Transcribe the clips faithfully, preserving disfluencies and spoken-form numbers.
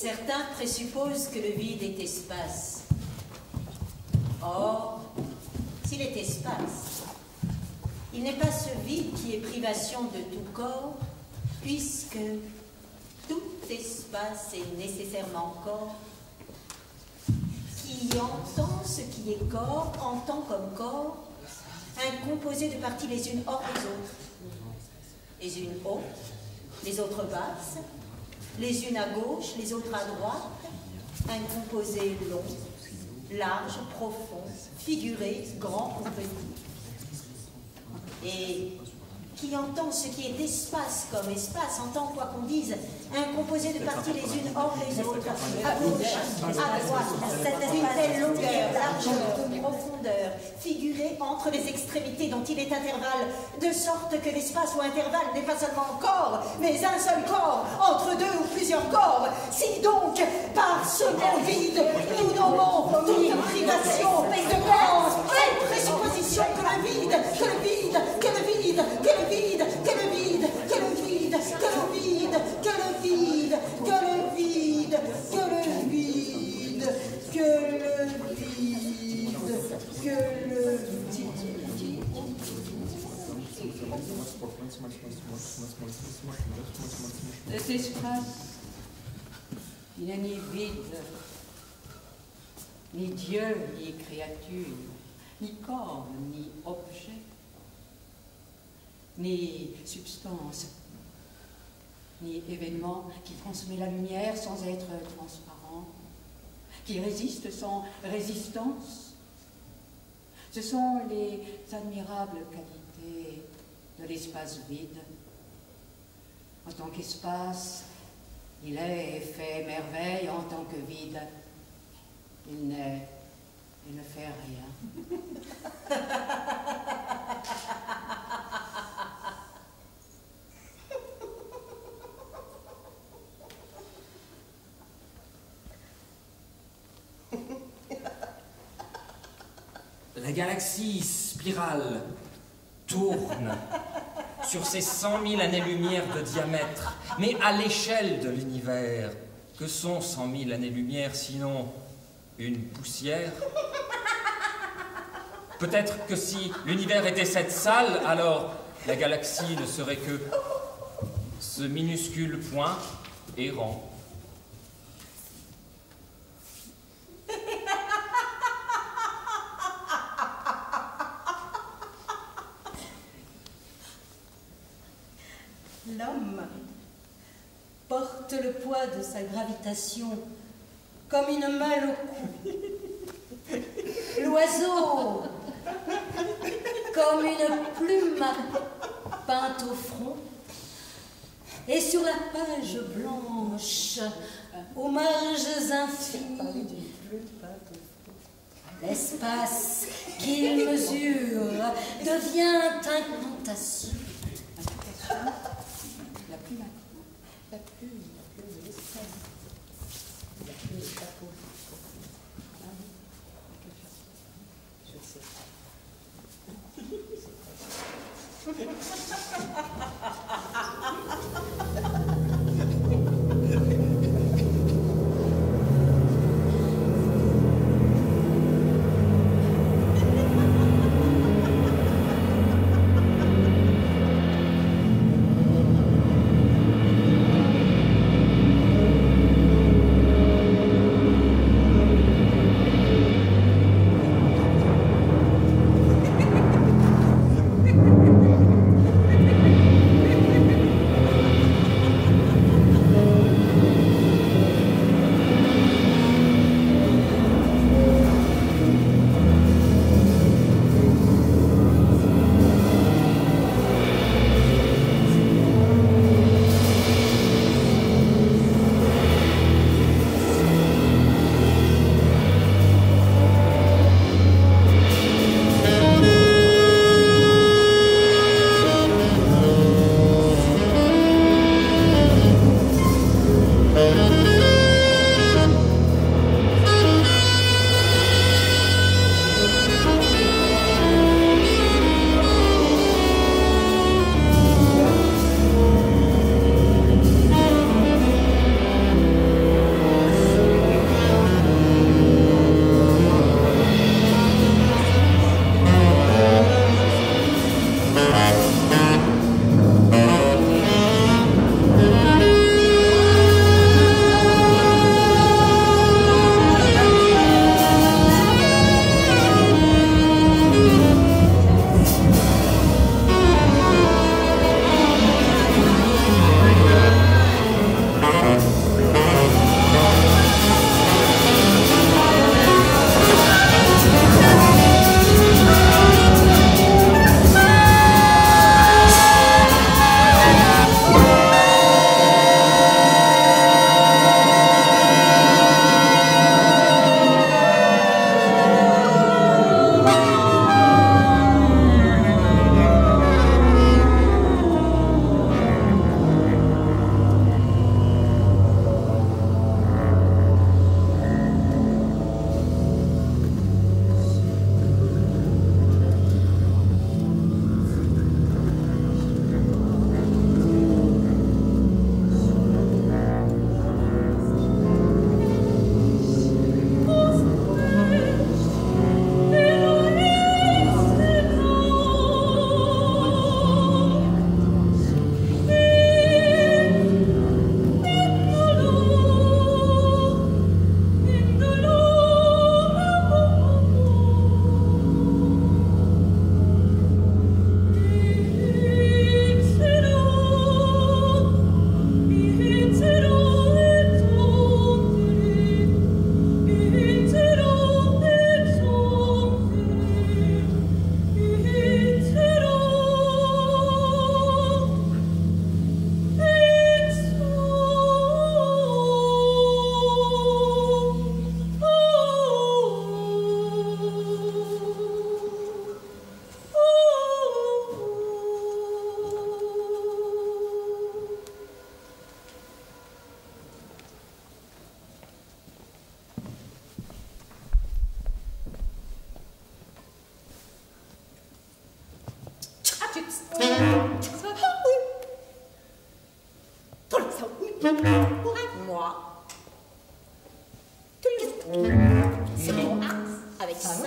Certains présupposent que le vide est espace. Or, s'il est espace, il n'est pas ce vide qui est privation de tout corps, puisque tout espace est nécessairement corps, qui entend ce qui est corps, entend comme corps, un composé de parties les unes hors des autres, les unes hautes, les autres basses, les unes à gauche, les autres à droite, un composé long, large, profond, figuré, grand ou petit. Et qui entend ce qui est espace comme espace, entend quoi qu'on dise, un composé de parties les unes hors les autres, à gauche, à droite, d'une telle longueur, largeur, profondeur, figuré entre les extrémités dont il est intervalle, de sorte que l'espace ou intervalle n'est pas seulement un corps, mais un seul corps, entre deux ou plusieurs corps. Si donc, par ce mot vide, nous nommons toute privation de corps, toute présupposition que le vide, que le vide, que le vide, que le vide, que le vide, que le vide, que le vide, que le vide, que le vide, que le vide, que le vide, que le vide, que le vide. Cet espace, il n'y a ni vide, ni Dieu, ni créature, ni corps, ni objet, ni substance, ni événement qui transmet la lumière sans être transparent, qui résiste sans résistance. Ce sont les admirables qualités de l'espace vide. En tant qu'espace, il est et fait merveille. En tant que vide, il n'est et ne fait rien. La galaxie spirale tourne sur ses cent mille années-lumière de diamètre, mais à l'échelle de l'univers. Que sont cent mille années-lumière sinon une poussière? Peut-être que si l'univers était cette salle, alors la galaxie ne serait que ce minuscule point errant. L'homme porte le poids de sa gravitation comme une malle au cou. L'oiseau comme une plume peinte au front. Et sur la page blanche, aux marges infinies, l'espace qu'il mesure devient incantation. Thank you.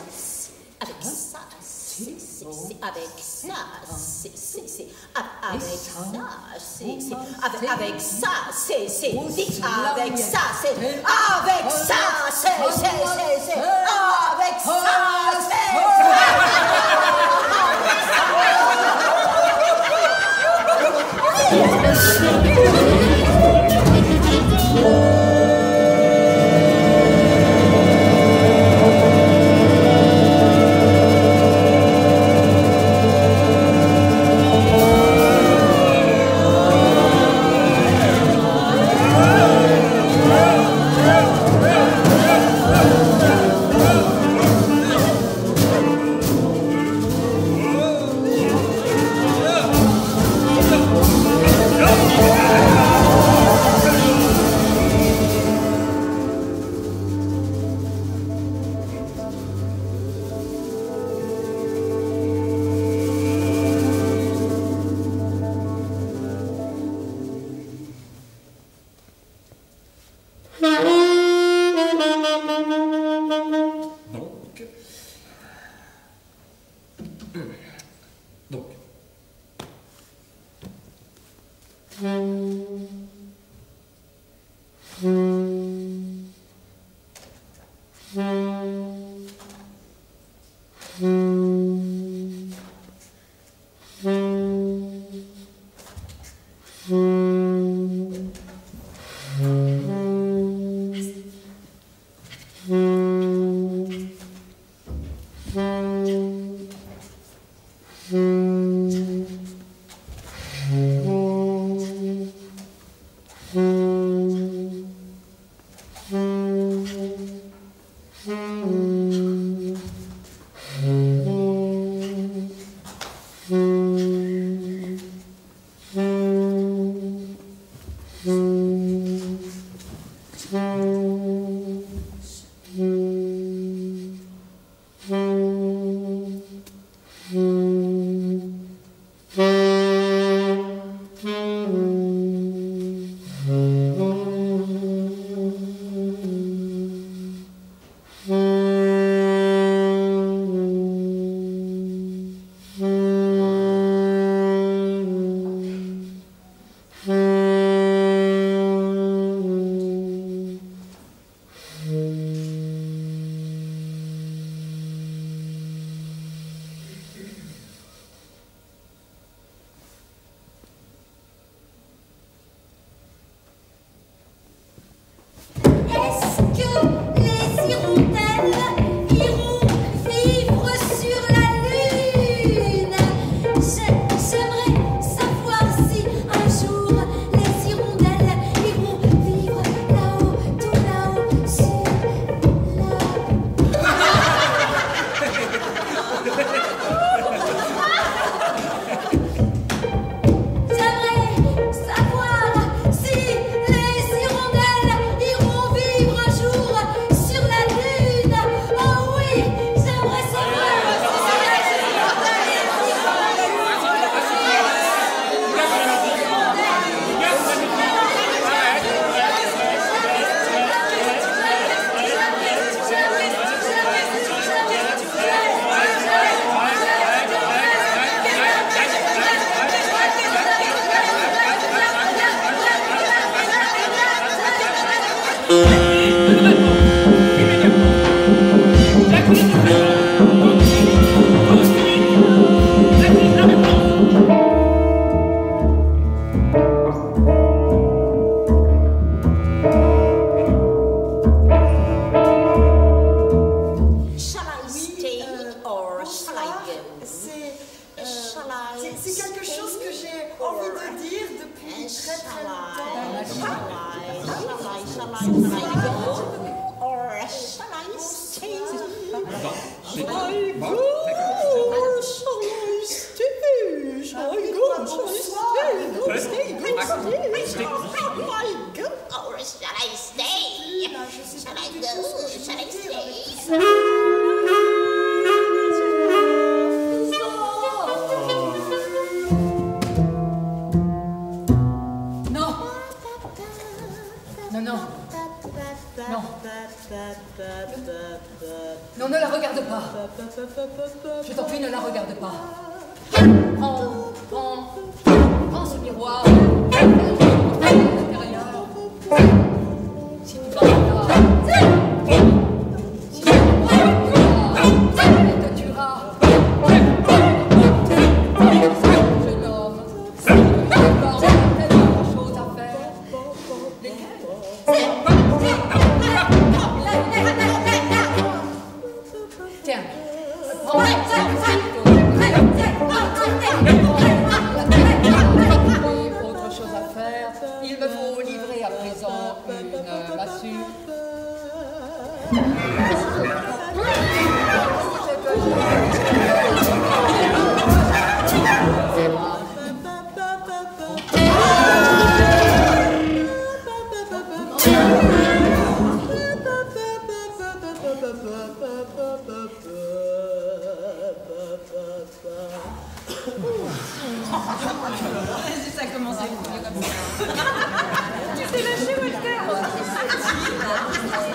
avec ça, c'est, c'est, avec ça, c'est, c'est, avec ça, c'est, c'est, avec ça, c'est, c'est, avec ça, c'est, avec ça, c'est, c'est, c'est, avec ça, Non, ne la regarde pas. Je t'en prie, ne la regarde pas. Prends, prends, prends ce miroir. Si tu parles là, si tu parles là, elle te tuera. Jeune homme, si tu ne parles, t'as tellement de choses à faire. Lesquelles? Tiens, prends ça. Ça commence à courir comme ça. Tu t'es lâché, Walter. Ah ouais. Je suis direct.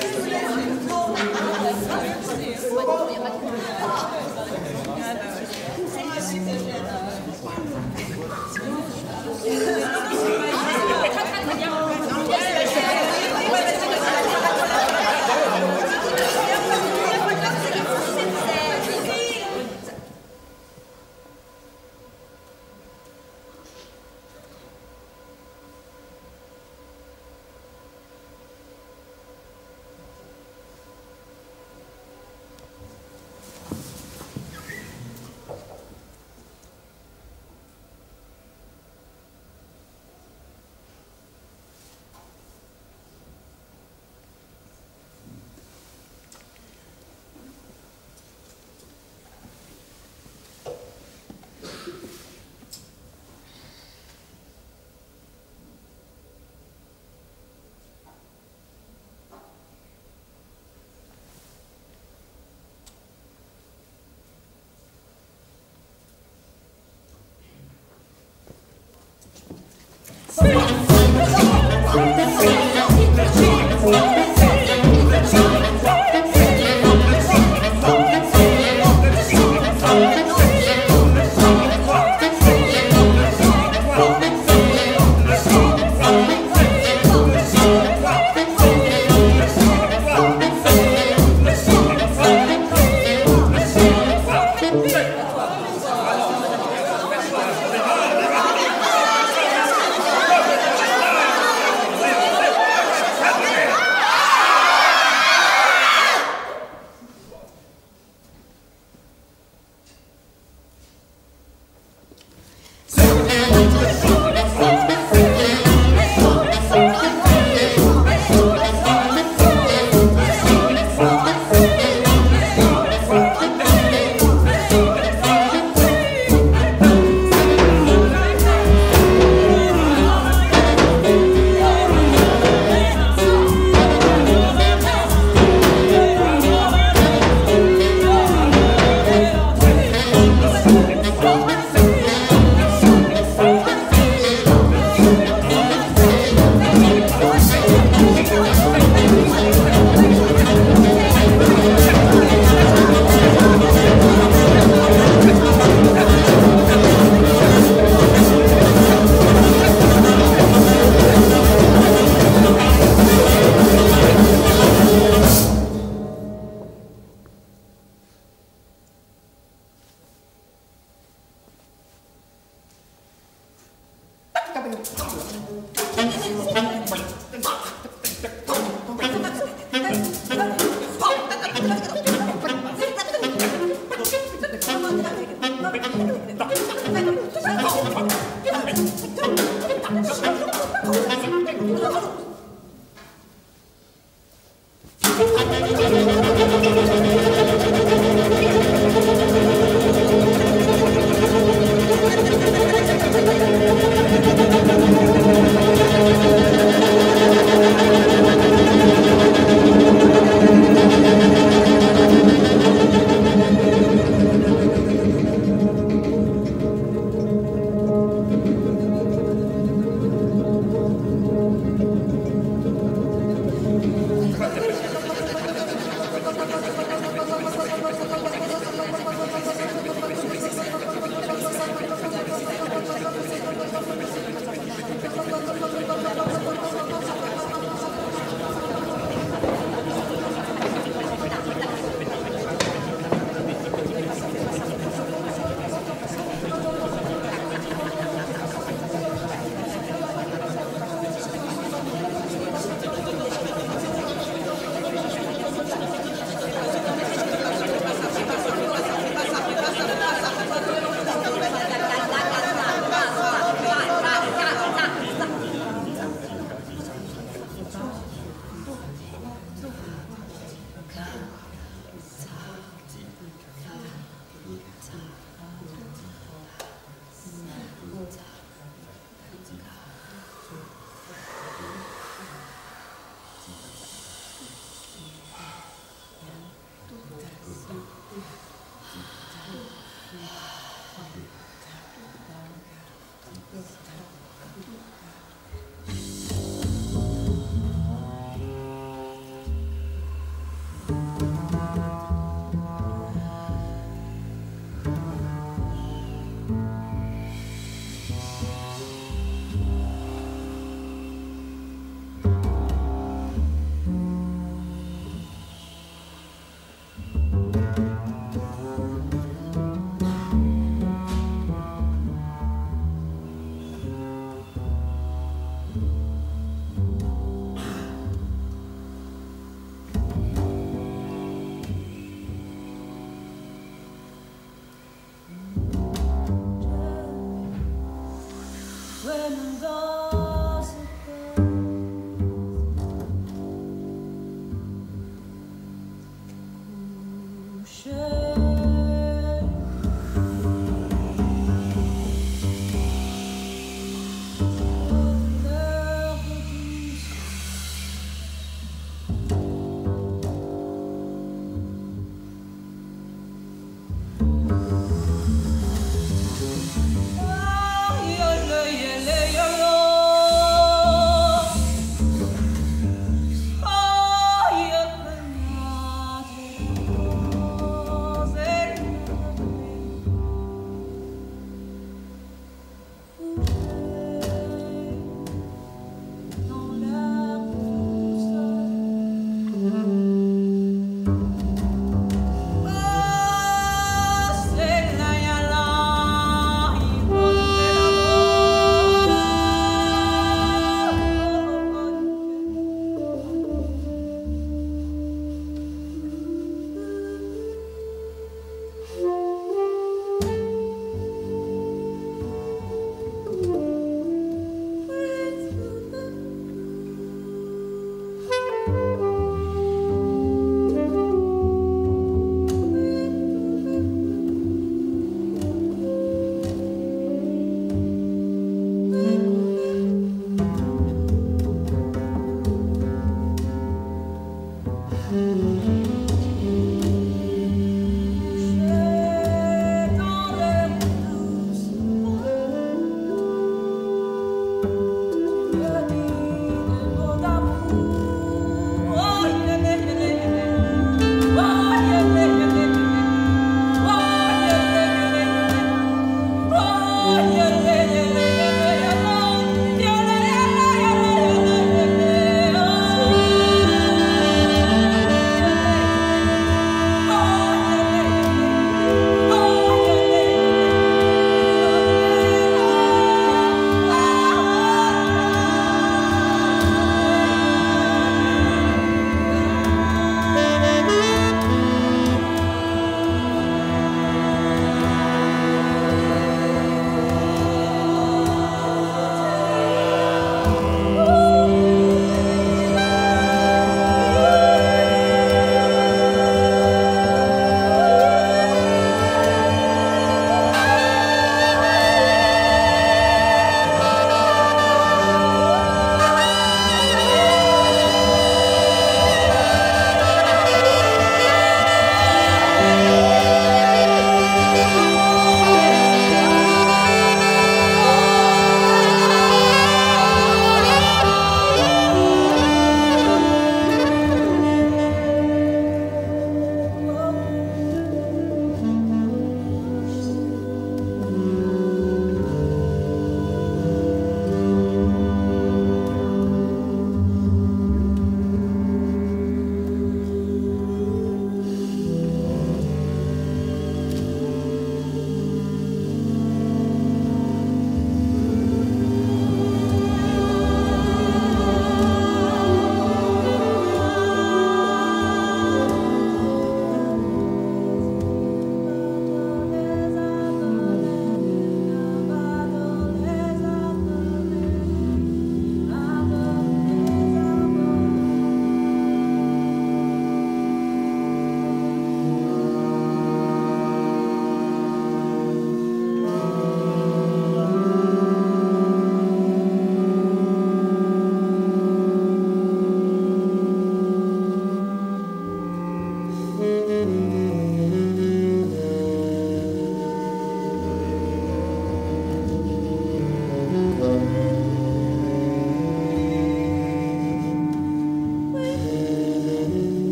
Je suis direct. Il n'y a pas de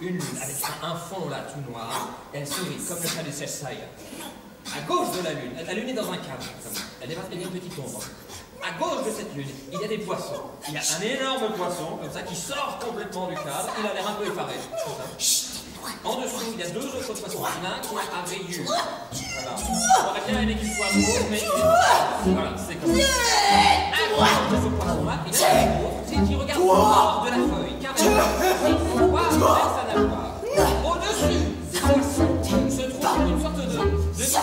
une lune avec un fond là tout noir, et elle sourit comme le chat du Cheshire. À gauche de la lune, la lune est dans un cadre, elle dépasse une petite ombre. À gauche de cette lune, il y a des poissons. Il y a un énorme poisson, comme ça, qui sort complètement du cadre. Il a l'air un peu effaré. En dessous, il y a deux autres poissons. Il y en a un qui a un rayure. Voilà. On aurait bien aimé qu'il soit beau, mais... Voilà, c'est comme ça. À droite de ce poisson-là, il y a un gros qui regarde hors de la feuille, carrément. Il faut voir sa nageoire. Au-dessus du poisson se trouve une sorte de, de visage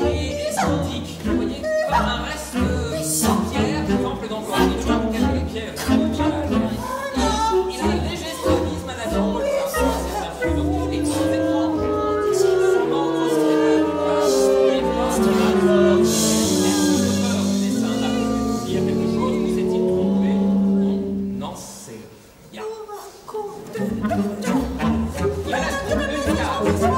et exotique. Vous voyez? Un reste de pierre, exemple d'emploi, il y a un bouquet de pierre, il a un léger stonisme à la jambe, c'est un feu de roue, et complètement seulement au cinéma du bas, et moi, c'est un peu de peur, il y a quelque chose, où s'est-il trompé? On n'en sait rien. Il reste plus de il reste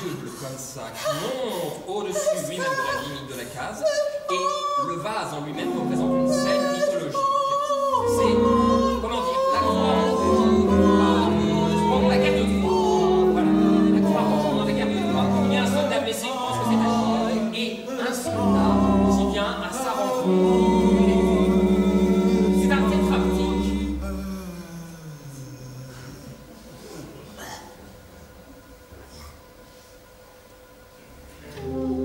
plus de comme ça, qui monte au-dessus lui-même de la limite de la case, et le vase en lui-même représente une scène mythologique. C'est, comment dire, la croix, la gamme de croix, voilà, la croix rouge, la gamme de croix. Il y a un soldat blessé, on pense que c'est un chien, et un soldat qui vient à sa rencontre. C'est un tétraptique. Thank you.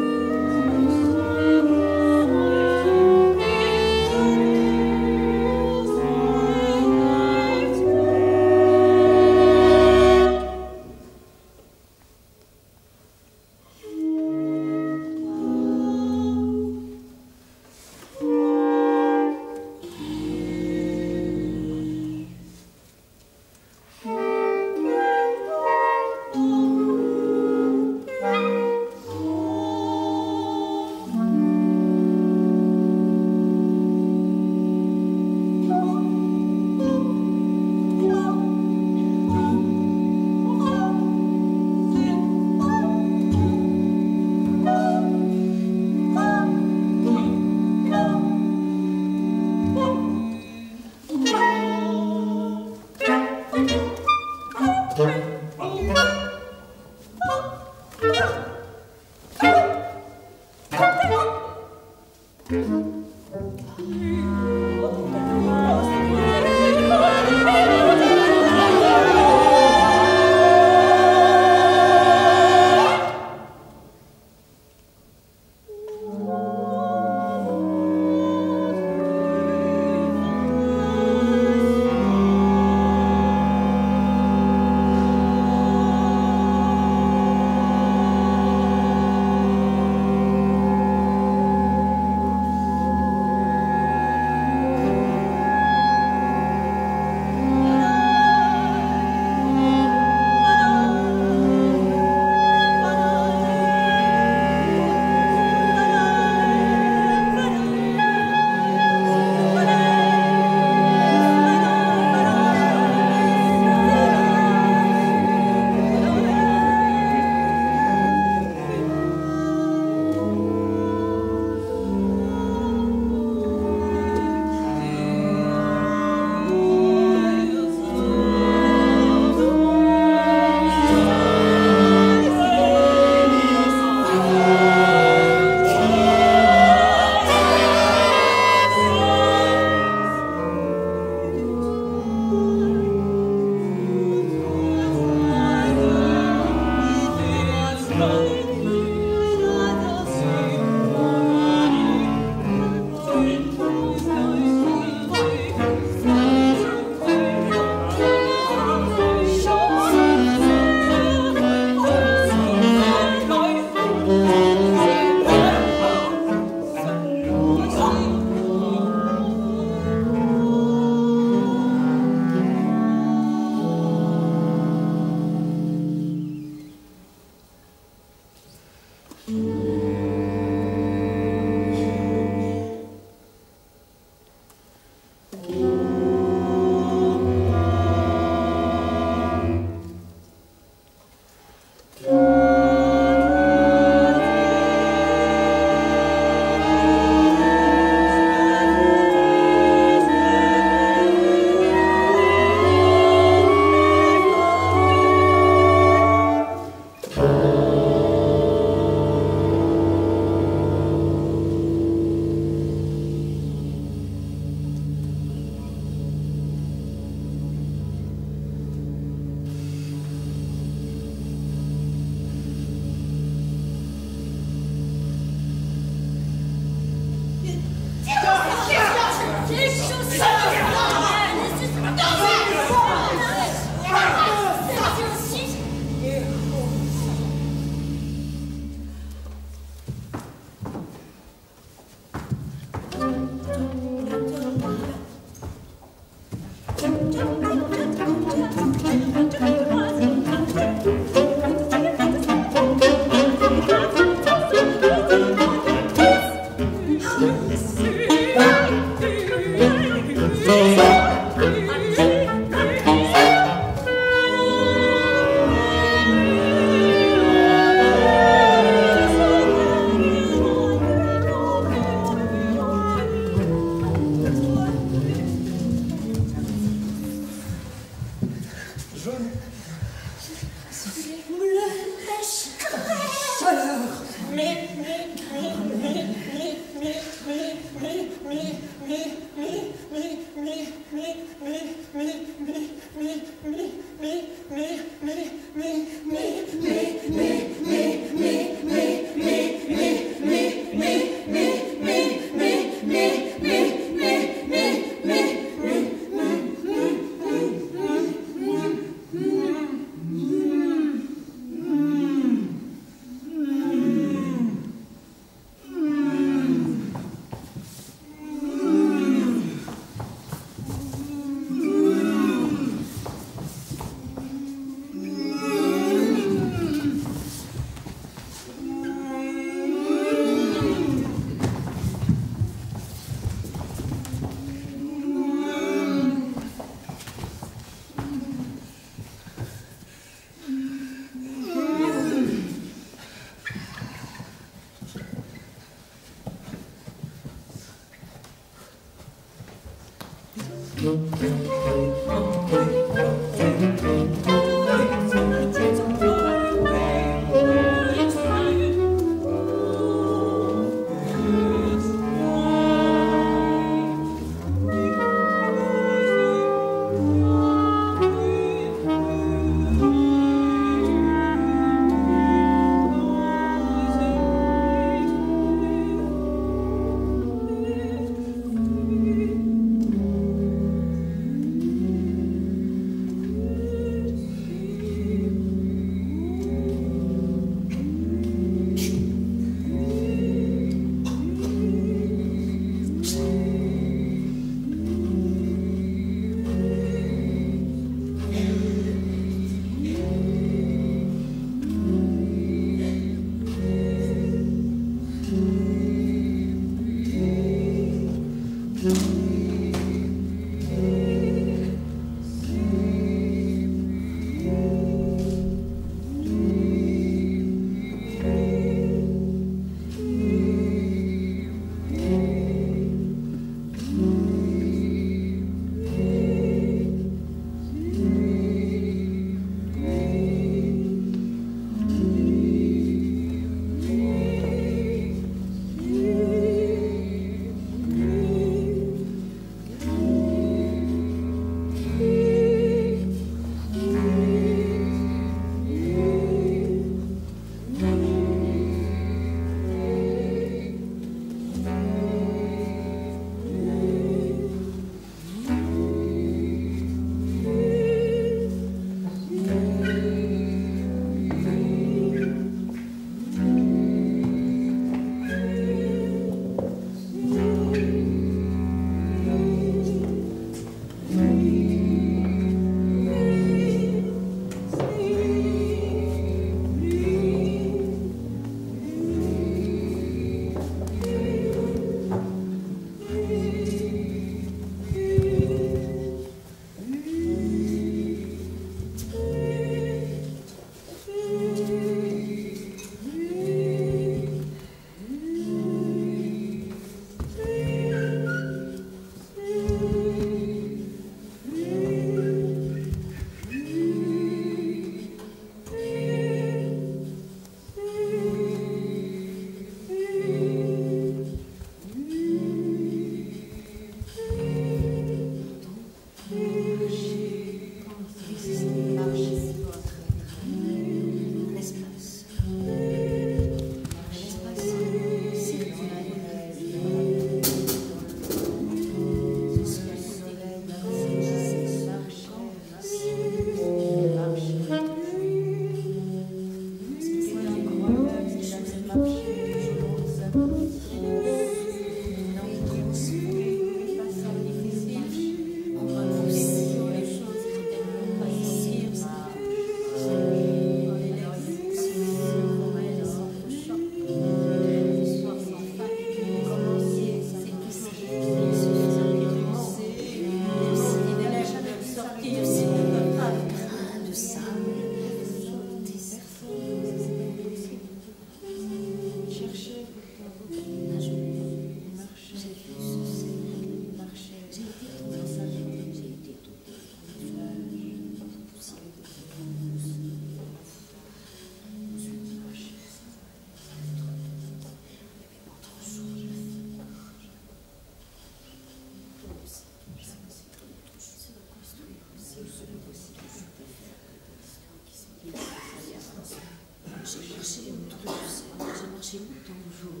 J'ai autant joué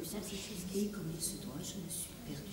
et comme il se doit, je me suis perdue.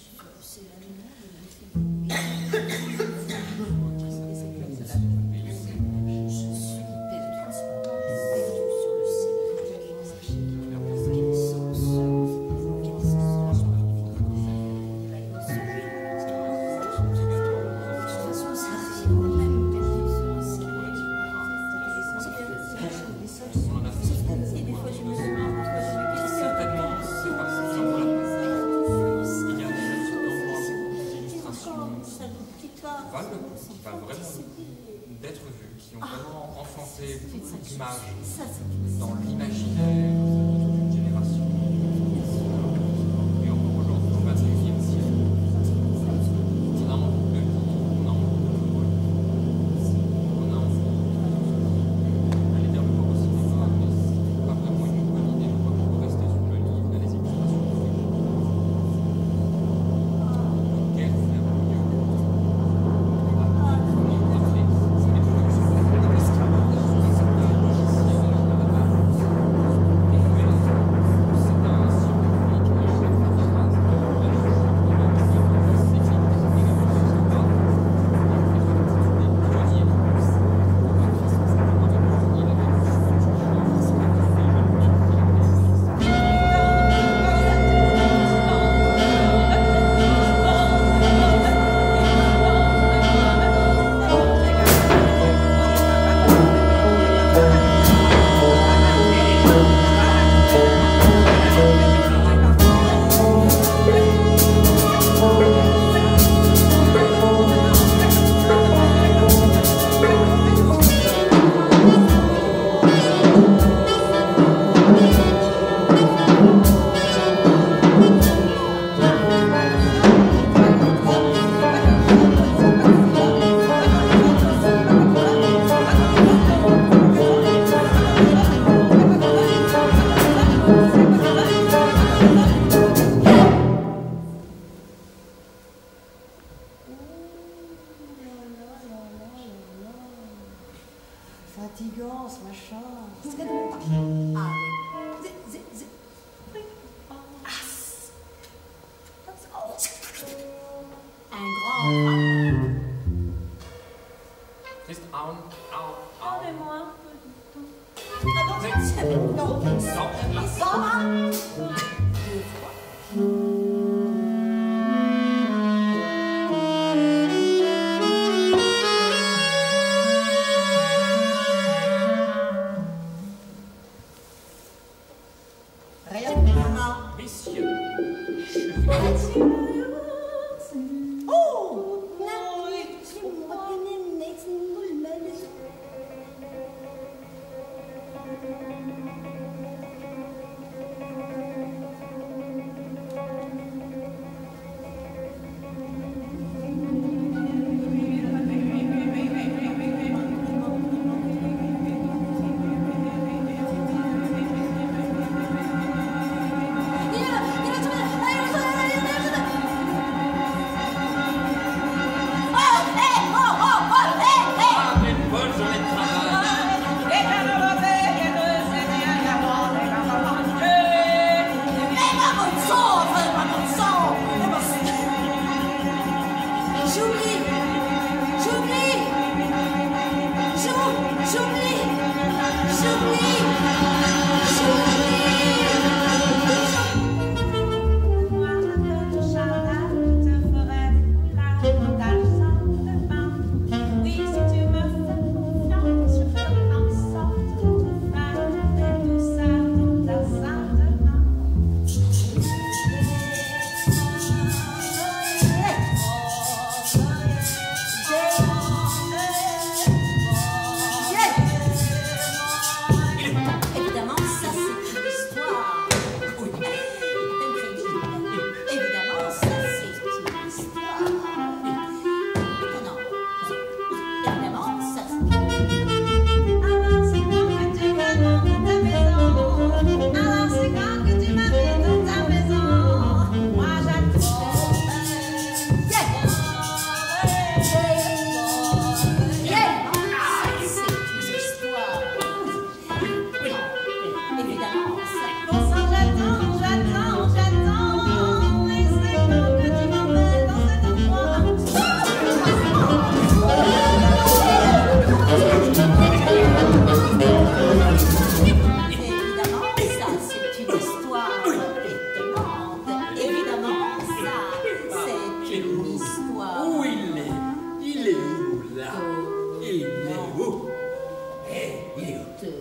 tutto.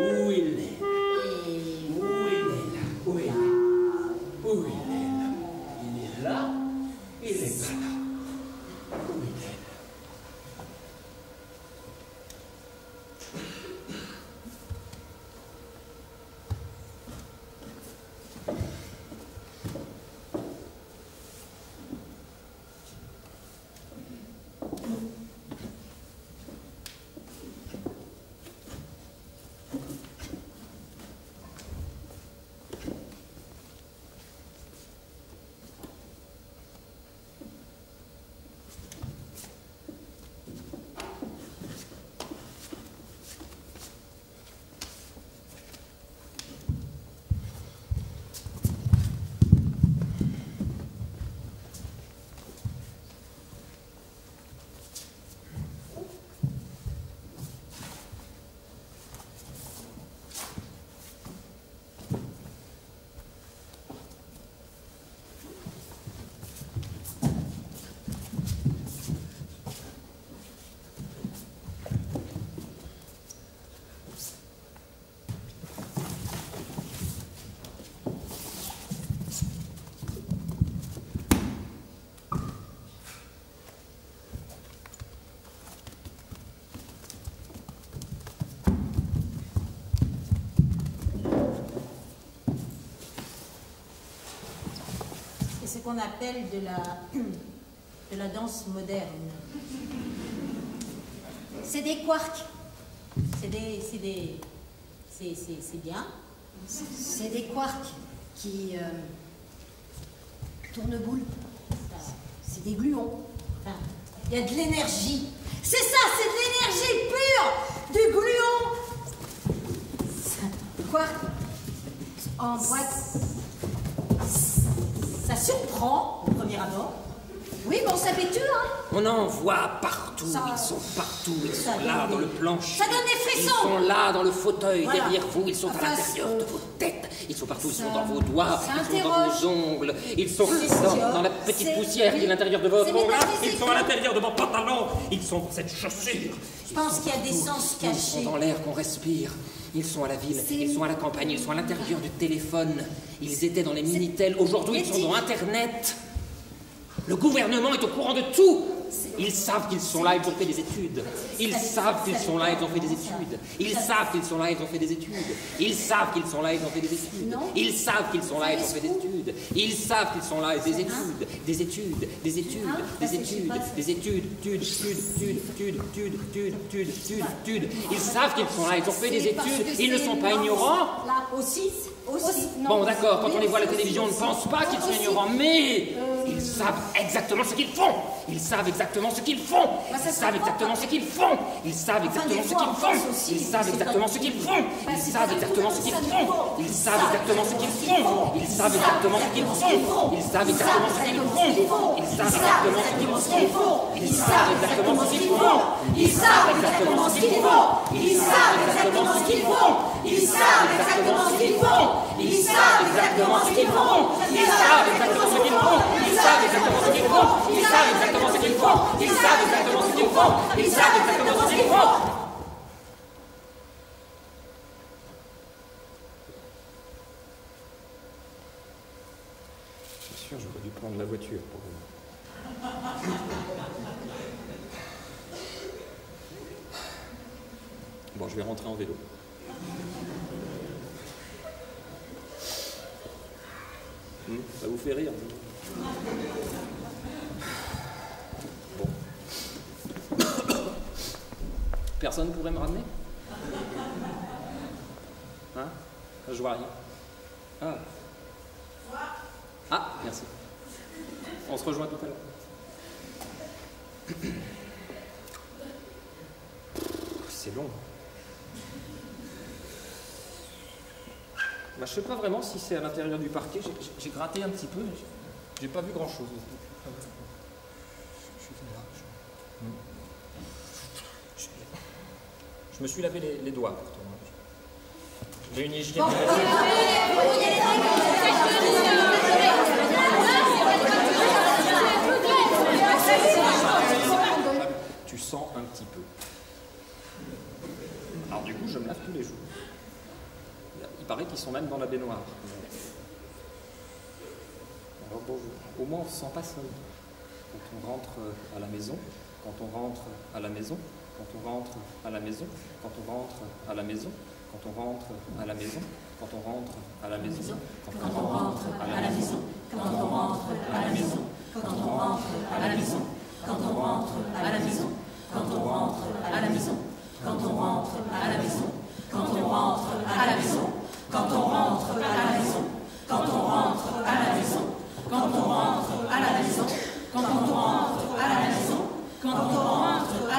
Où il est? Où il est là? Où il est? Où il est là? Il est là? Il est pas là. Où il est là? Qu'on appelle de la, de la danse moderne. C'est des quarks. C'est des... C'est des... C'est bien. C'est des quarks qui euh, tournent boule. C'est des gluons. Il y a de l'énergie. C'est ça, c'est de l'énergie pure du gluon. Quark en boîte. Ça surprend, au premier abord. Oui, mais on s'habitue, hein. On en voit partout, ça, ils sont partout, ils sont là des... dans le plancher. Ça donne des frissons. Ils sont là dans le fauteuil, voilà. Derrière vous, ils sont enfin, à l'intérieur de vos têtes. Ils sont partout, ça... ils sont dans vos doigts, ils sont dans vos ongles. Ils sont dans, dans la petite poussière qui est à l'intérieur de votre ongle. Ils sont à l'intérieur de vos pantalons. Ils sont dans cette chaussure. Je pense qu'il y a des sens cachés. Ils sont dans l'air qu'on respire. Ils sont à la ville, ils sont à la campagne, ils sont à l'intérieur du téléphone. Ils étaient dans les Minitel, aujourd'hui ils sont dans Internet. Le gouvernement est au courant de tout. Ils savent qu'ils sont là, ils ont fait des études. Ils savent qu'ils sont là, ils ont fait des études. Ils savent qu'ils sont là, ils ont fait des études. Ils savent qu'ils sont là, ils ont fait des études. Ils savent qu'ils sont là, ils ont fait des études. Ils savent qu'ils sont là, des études, des études, des études, des études, des études, études, études, études, études, études, études, études, études. Ils savent qu'ils sont là, ils ont fait des études. Ils ne sont pas ignorants. Là aussi, aussi. Bon, d'accord. Quand on les voit à la télévision, on ne pense pas qu'ils sont ignorants, mais ils savent exactement ce qu'ils font. Ils savent exactement ce qu'ils font. Ils savent exactement ce qu'ils font. Ils savent exactement ce qu'ils font. Ils savent exactement ce qu'ils font. Ils savent exactement ce qu'ils font. Ils savent exactement ce qu'ils font. Ils savent exactement ce qu'ils font. Ils savent exactement ce qu'ils font. Ils savent exactement ce qu'ils font. Ils savent exactement ce qu'ils font. Ils savent exactement ce qu'ils font. Ils savent exactement ce qu'ils font. Ils savent exactement ce qu'ils font. Ils savent exactement ce qu'ils font. Ils savent exactement ce qu'ils font. Ils savent exactement ce qu'ils font. Ils savent exactement ce qu'ils font. Ils savent exactement ce qu'ils font. Ils savent exactement ce qu'ils font. Je suis sûr, j'aurais dû prendre la voiture pour vous. Bon, je vais rentrer en vélo. Mmh, ça vous fait rire. Personne ne pourrait me ramener? Hein? Je vois rien. Ah. Ah, merci. On se rejoint tout à l'heure. C'est long. Bah, je sais pas vraiment si c'est à l'intérieur du parquet. J'ai gratté un petit peu. J'ai pas vu grand-chose. Je suis venu là. Hmm. Je me suis lavé les, les doigts, pourtant. J'ai une hygiène. Tu sens un petit peu. Alors du coup, je me lave tous les jours. Il paraît qu'ils sont même dans la baignoire. Alors bon, au moins on ne se sent pas seul. Quand on rentre à la maison, quand on rentre à la maison, quand on rentre à la maison, quand on rentre à la maison, quand on rentre à la maison, quand on rentre à la maison, quand on rentre à la maison, quand on rentre à la maison, quand on rentre à la maison, quand on rentre à la maison, quand on rentre à la maison, quand on rentre à la maison, quand on rentre à la maison, quand on rentre à la maison, quand on rentre à la maison, quand on rentre à la maison, quand on rentre à la maison, quand on rentre à la maison, quand on rentre à la maison, quand on rentre à la maison, quand on rentre à la maison,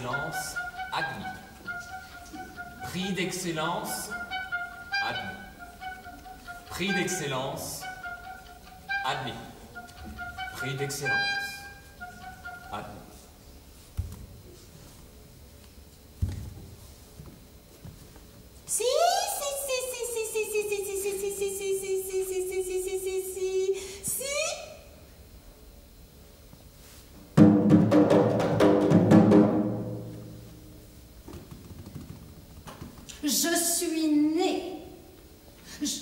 d'excellence admis. Prix d'excellence admis. Prix d'excellence admis. Prix d'excellence admis. Si, si, si, si, si, si, si, si, si, si, si, si, si, si, si, si, si, si, si, si, si. Je suis née. Je...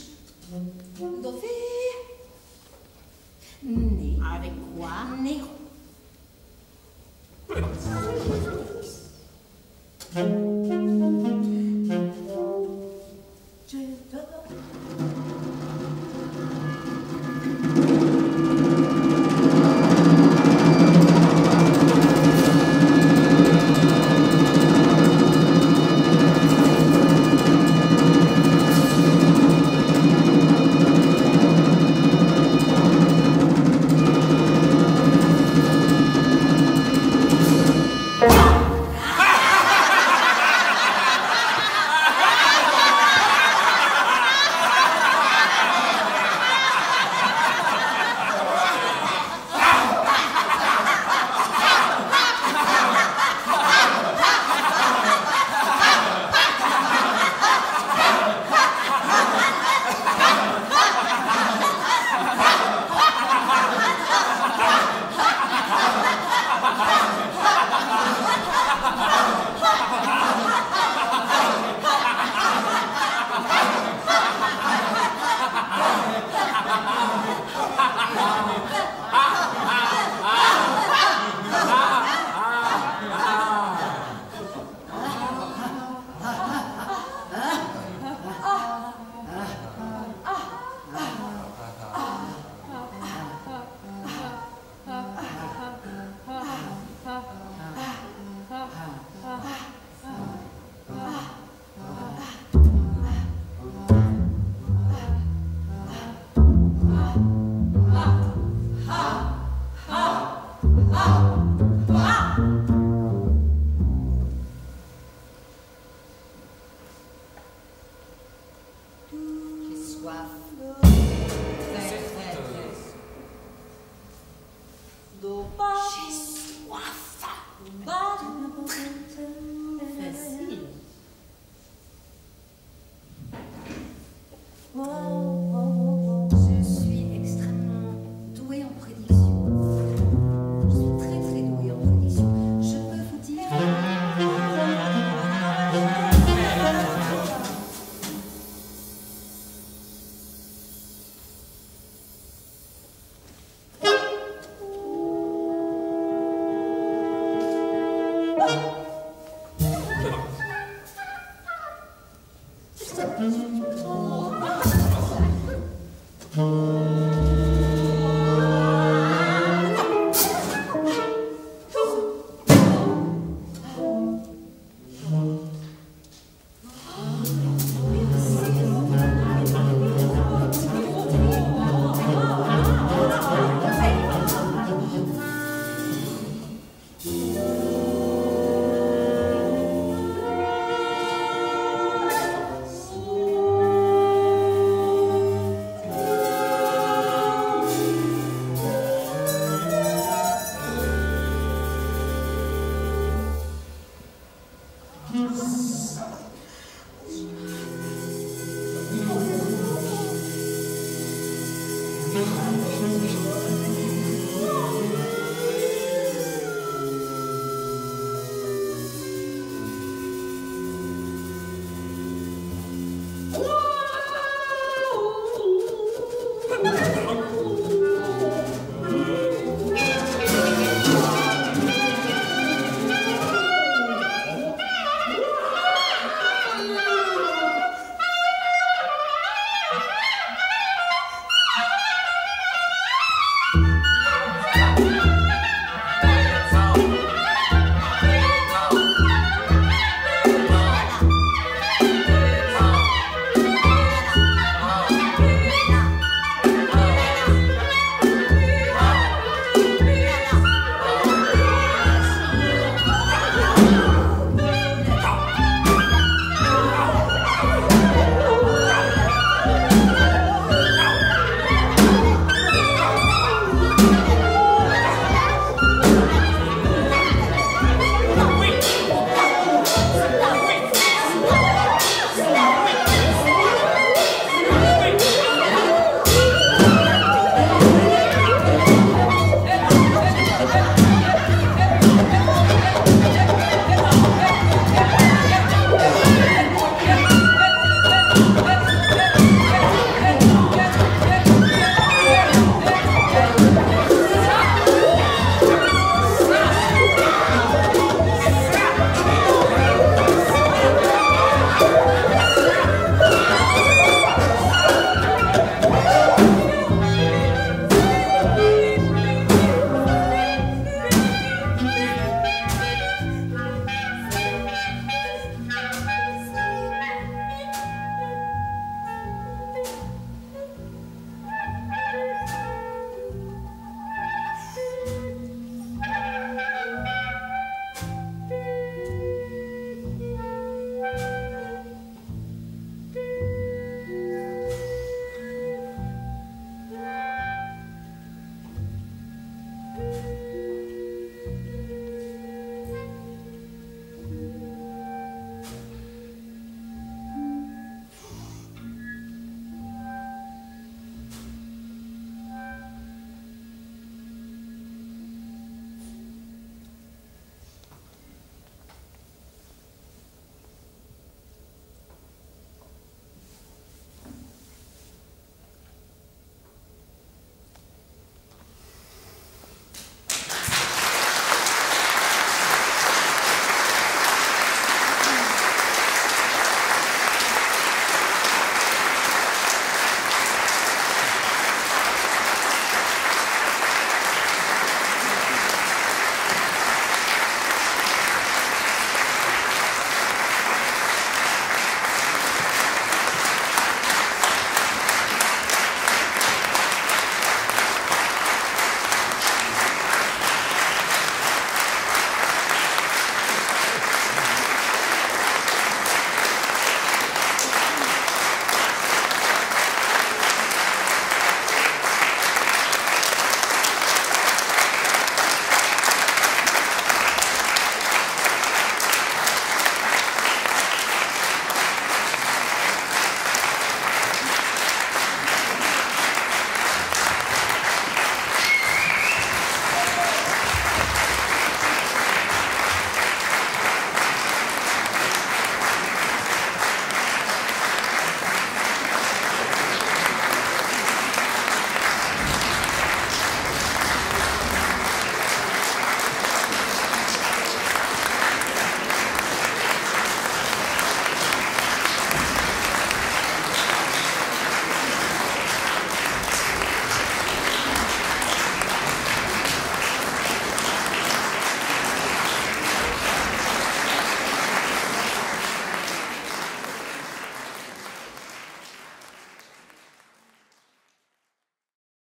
Née. Avec quoi? Née. Je dors. No.